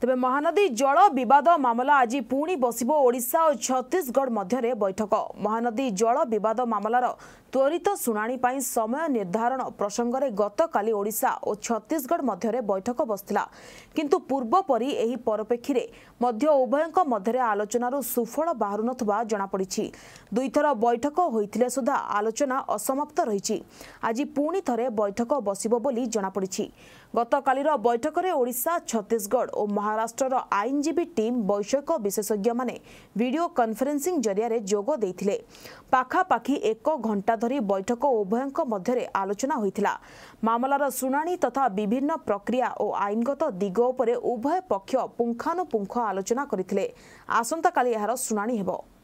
तेबे महानदी जल विवाद मामला आज पुणी बसिबो ओडिशा और छत्तीसगढ़ मध्यरे बैठक। महानदी जल विवाद मामलार त्वरित शुणाणी पाई समय निर्धारण प्रसंगे गतकाली ओडिशा और छत्तीसगढ़ मध्यरे बैठक बसथिला, किंतु पूर्वपरी एही परपेक्षी मध्य उभयक मध्यरे आलोचनार सुफल बाहर नथबा जणा पड़िछि। दुईथर बैठक होइतिले सुधा आलोचना असमाप्त रहिछि। आज पुणी थरे बैठक बसिबो बोली जणा पड़िछि। गतकालीर बैठकरे ओडिशा, छत्तीसगढ़ और महाराष्ट्र आईनजीवी टीम वैषयिक विशेषज्ञ माने वीडियो कॉन्फ्रेंसिंग जरिया जोगो देथिले। पाखापाखी एक घंटा धरी बैठक उभयक मध्य आलोचना होइथिला। मामलार सुनानी तथा विभिन्न प्रक्रिया और आईनगत दिग उभय पक्ष पुंखानुपुंख आलोचना करथिले। आसंता काली एहार सुनानी हेबो।